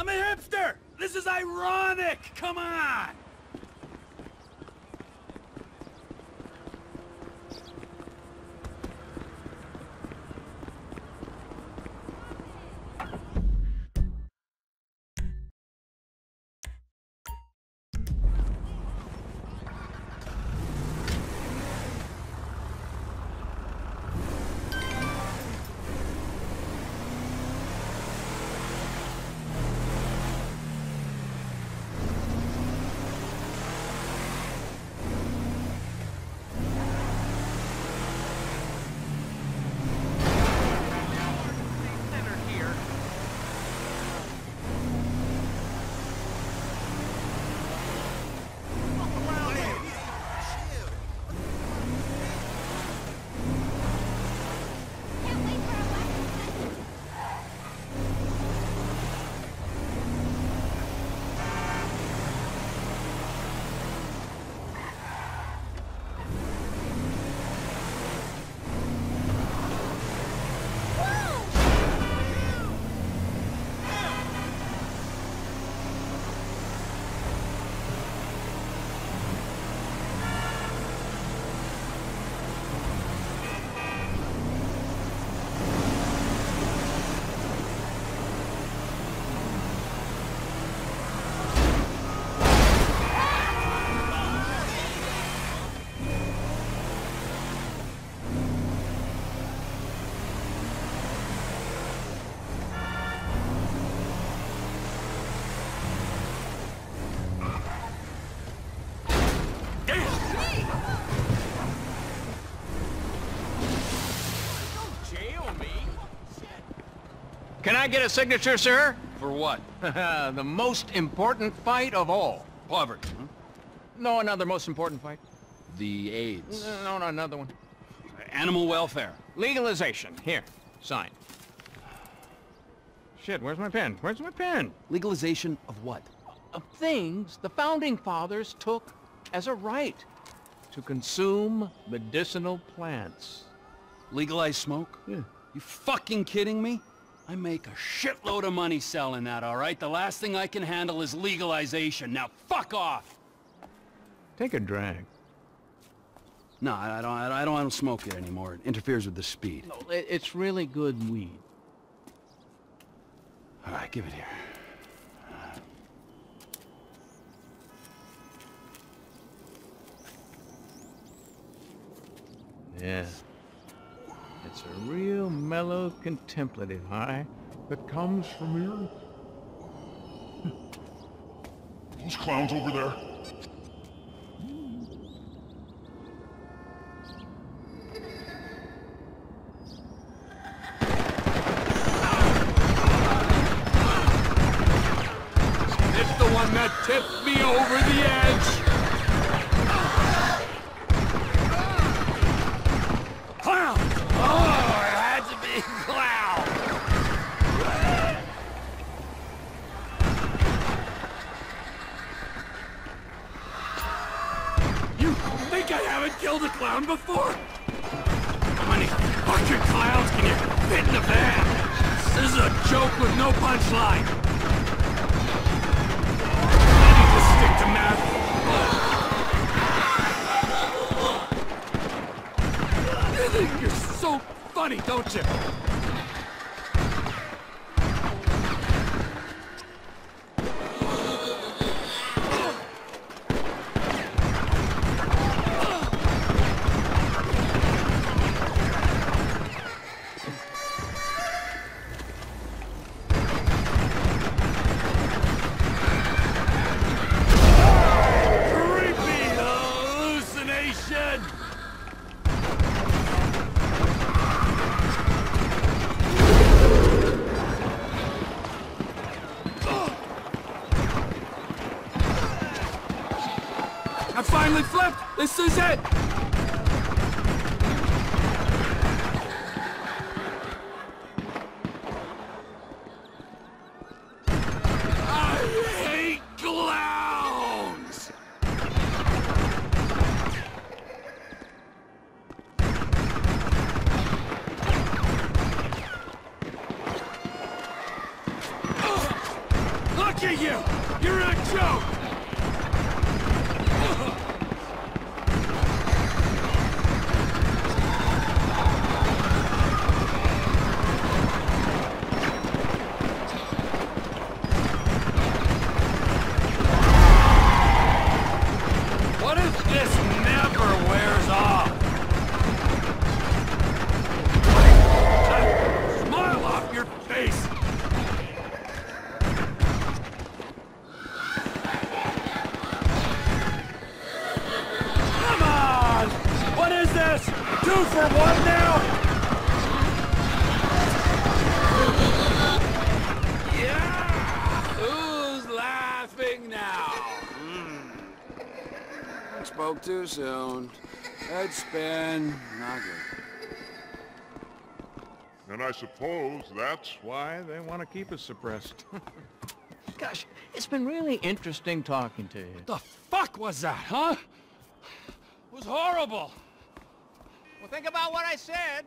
I'm a hipster! This is ironic! Come on! Can I get a signature, sir? For what? The most important fight of all. Poverty. Hmm? No, another most important fight. The AIDS. No, no, another one. Animal welfare. Legalization. Here, sign. Shit, where's my pen? Where's my pen? Legalization of what? Of things the Founding Fathers took as a right. To consume medicinal plants. Legalize smoke? Yeah. You fucking kidding me? I make a shitload of money selling that, all right? The last thing I can handle is legalization. Now, fuck off! Take a drag. No, I don't smoke it anymore. It interferes with the speed. No, it's really good weed. All right, give it here. Yeah. It's a real mellow, contemplative high that comes from here. Those clowns over there. It's the one that tipped me over the edge! Killed a clown before? How many fucking clowns can you fit in a van? This is a joke with no punchline. I need to stick to math. You think you're so funny, don't you? I finally flipped! This is it! I hate clowns! Look at you! You're a joke! Spoke too soon. Head spin. Not good. And I suppose that's why they want to keep us suppressed. Gosh, it's been really interesting talking to you. What the fuck was that, huh? It was horrible. Well, think about what I said.